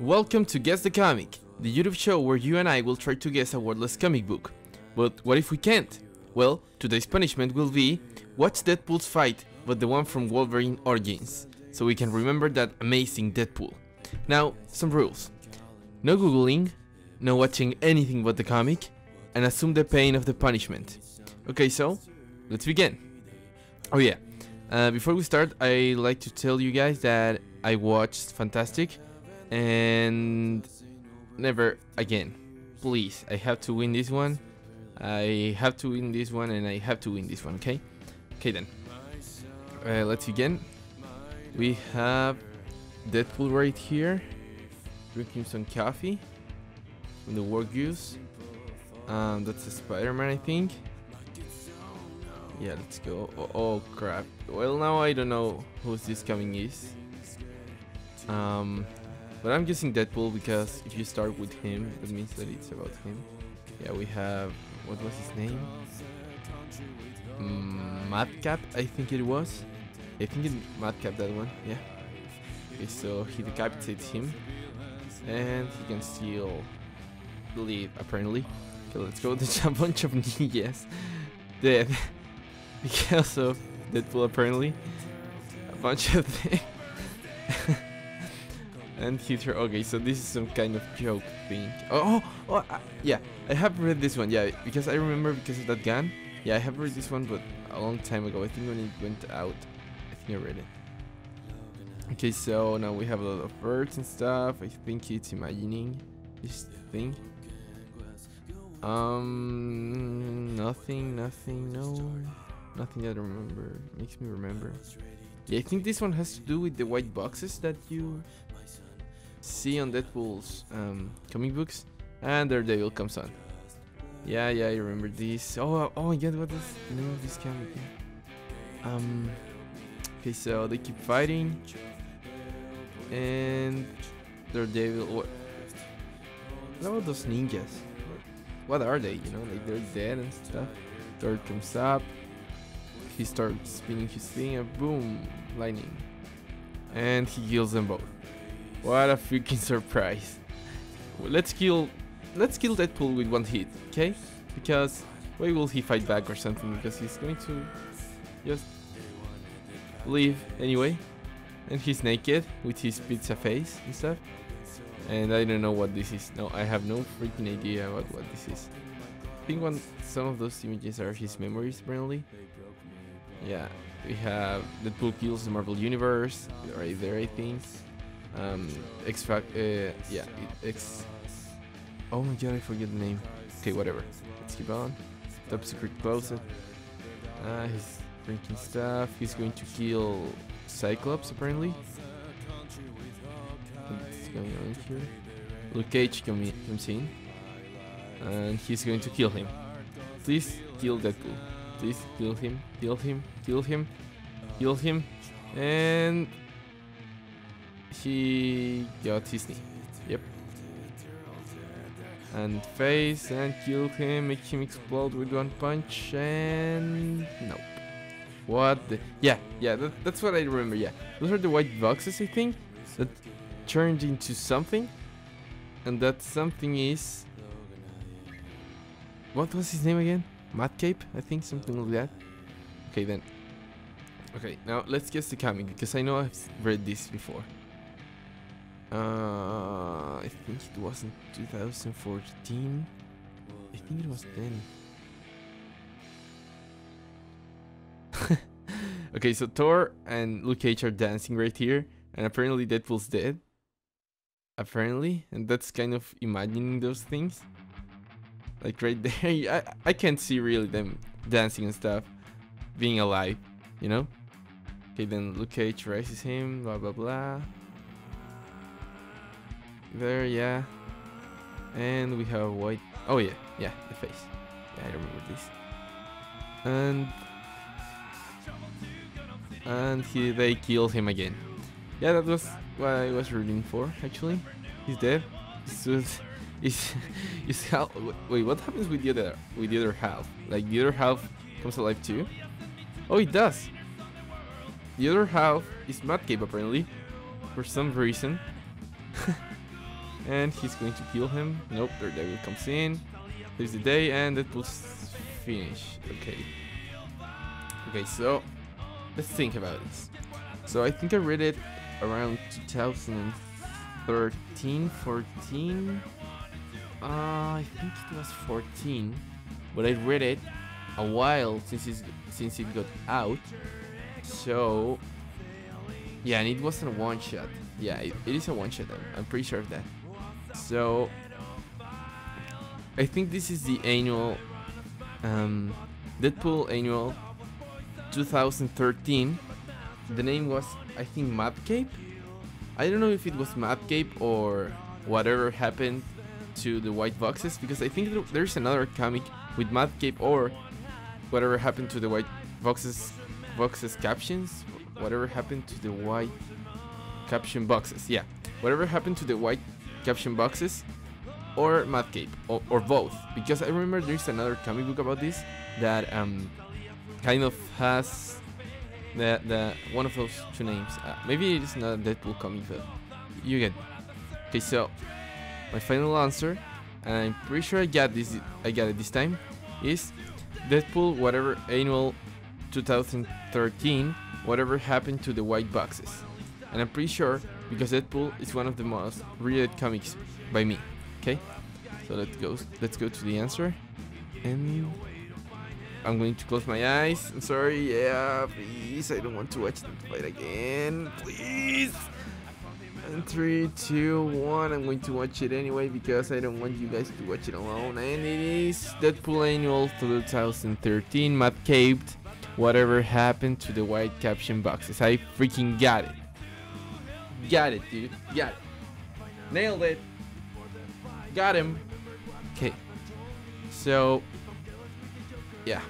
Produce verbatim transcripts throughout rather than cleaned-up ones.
Welcome to Guess the Comic, the YouTube show where you and I will try to guess a wordless comic book. But what if we can't? Well, today's punishment will be watch Deadpool's fight, but the one from Wolverine Origins, so we can remember that amazing Deadpool. Now, some rules. No googling, no watching anything but the comic, and assume the pain of the punishment. Okay, so, let's begin. Oh yeah, uh, before we start, I'd like to tell you guys that I watched Fantastic. And never again, please. I have to win this one. I have to win this one, and I have to win this one. Okay, okay then. Uh, let's begin. We have Deadpool right here, drinking some coffee from the Wargoose. Um, that's a Spider-Man, I think. Yeah, let's go. Oh, oh crap. Well, now I don't know who's this coming is. Um. But I'm guessing Deadpool, because if you start with him, that means that it's about him. Yeah, we have... what was his name? Mm, Madcap, I think it was. I think it's Madcap, that one, yeah. Okay, so he decapitates him. And he can still leave, apparently. Okay, let's go with a bunch of yes. Dead. Because of Deadpool, apparently. A bunch of things. And hit her. Okay, so this is some kind of joke thing. Oh, oh, oh uh, yeah, I have read this one. Yeah, because I remember because of that gun. Yeah, I have read this one, but a long time ago. I think when it went out, I think I read it. Okay, so now we have a lot of birds and stuff. I think it's imagining this thing. Um, nothing, nothing, no, nothing that I remember. Makes me remember. Yeah, I think this one has to do with the white boxes that you see on Deadpool's um, comic books, and Daredevil comes on. Yeah, yeah, I remember this. Oh, oh my God, what is the name of this comic? Um, okay, so they keep fighting, and Daredevil. What? What about those ninjas? What are they? You know, like they're dead and stuff. Thor comes up. He starts spinning his thing, and boom, lightning, and he kills them both. What a freaking surprise. Well, let's kill let's kill Deadpool with one hit, okay? Because why will he fight back or something? Because he's going to just leave anyway. And he's naked with his pizza face and stuff. And I don't know what this is. No, I have no freaking idea about what this is. I think one some of those images are his memories, apparently. Yeah, we have Deadpool Kills the Marvel Universe right there, I think. Um, X uh, yeah, X. Oh my God, I forget the name. Okay, whatever. Let's keep on. Top secret closet. Ah, he's drinking stuff. He's going to kill Cyclops, apparently. What's going on here? Luke Cage com comes in, and he's going to kill him. Please kill Deadpool. Please kill him. Kill him. Kill him. Kill him. And he got his knee. Yep. And face and kill him, make him explode with one punch, and nope. What the? Yeah, yeah, that, that's what I remember. Yeah, those are the white boxes, I think, that turned into something, and that something is, what was his name again? Madcap, I think, something like that. Okay then. Okay, now let's guess the comic, because I know I've read this before. Uh, I think it was in two thousand fourteen. I think it was then. Okay, so Thor and Luke Cage are dancing right here, and apparently Deadpool's dead. Apparently, and that's kind of imagining those things. Like right there, I, I can't see really them dancing and stuff, being alive, you know? Okay, then Luke Cage raises him, blah blah blah. There, yeah, and we have white. Oh yeah, yeah, the face. Yeah, I remember this. And and he, they killed him again. Yeah, that was what I was rooting for. Actually, he's dead. So is is half. Wait, what happens with the other with the other half? Like the other half comes alive too? Oh, it does. The other half is Madcap, apparently, for some reason. and he's going to kill him. Nope, Dark Devil comes in, leaves the day, and it will finish. Okay. Okay, so let's think about this. So I think I read it around two thousand thirteen, fourteen. Uh, I think it was fourteen, but I read it a while since it's, since it got out. So yeah, and it wasn't a one shot. Yeah, it, it is a one shot. I'm pretty sure of that. So I think this is the annual, um, Deadpool Annual twenty thirteen. The name was, I think, Madcap. I don't know if it was Madcap or whatever happened to the white boxes, because I think there's another comic with Madcap or whatever happened to the white boxes, boxes captions, whatever happened to the white caption boxes. Yeah, whatever happened to the white caption boxes, or Madcap, or, or both, because I remember there's another comic book about this that um kind of has the the one of those two names. Uh, maybe it's not a Deadpool comic, but you get it. Okay, so my final answer, and I'm pretty sure I got this. I got it this time. Is Deadpool whatever annual twenty thirteen? Whatever happened to the white boxes? And I'm pretty sure because Deadpool is one of the most read comics by me. Okay, so let's go. Let's go to the answer, and I'm going to close my eyes. I'm sorry. Yeah, please. I don't want to watch them fight again. Please. And three, two, one. I'm going to watch it anyway because I don't want you guys to watch it alone. And it is Deadpool Annual twenty thirteen. Madcap. Whatever happened to the white caption boxes? I freaking got it. Got it, dude. Got it. Nailed it. Got him. Okay. So, yeah.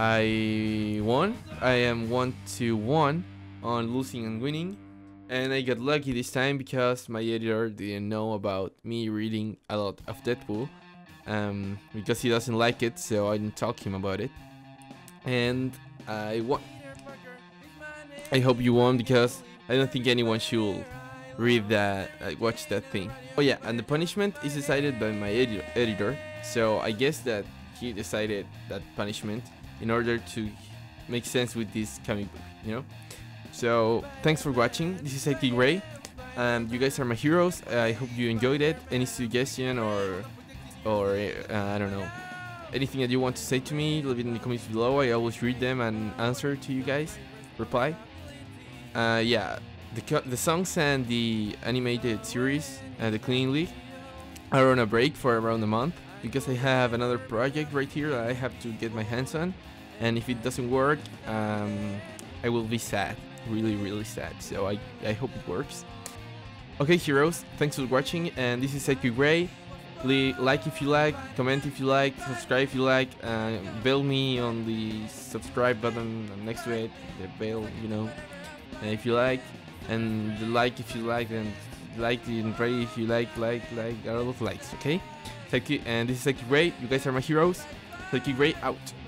I won. I am one to one on losing and winning. And I got lucky this time because my editor didn't know about me reading a lot of Deadpool. Um, because he doesn't like it, so I didn't talk to him about it. And I won. I hope you won, because I don't think anyone should read that, uh, watch that thing. Oh yeah, and the punishment is decided by my edi editor. So I guess that he decided that punishment in order to make sense with this comic book, you know. So thanks for watching. This is I T Ray, and you guys are my heroes. I hope you enjoyed it. Any suggestion or or uh, I don't know, anything that you want to say to me, leave it in the comments below. I always read them and answer to you guys, reply. Uh, yeah, the, the songs and the animated series, uh, The Cleaning League, are on a break for around a month because I have another project right here that I have to get my hands on, and if it doesn't work, um, I will be sad, really really sad. So I, I hope it works. Okay heroes, thanks for watching, and this is I T Ray. Like if you like, comment if you like, subscribe if you like, uh, bell me on the subscribe button next to it, the bell, you know, uh, if you like, and the like if you like, and like the pray if you like, like, like, a lot of likes, okay? Thank you, and this is I T Ray, you guys are my heroes. I T Ray out.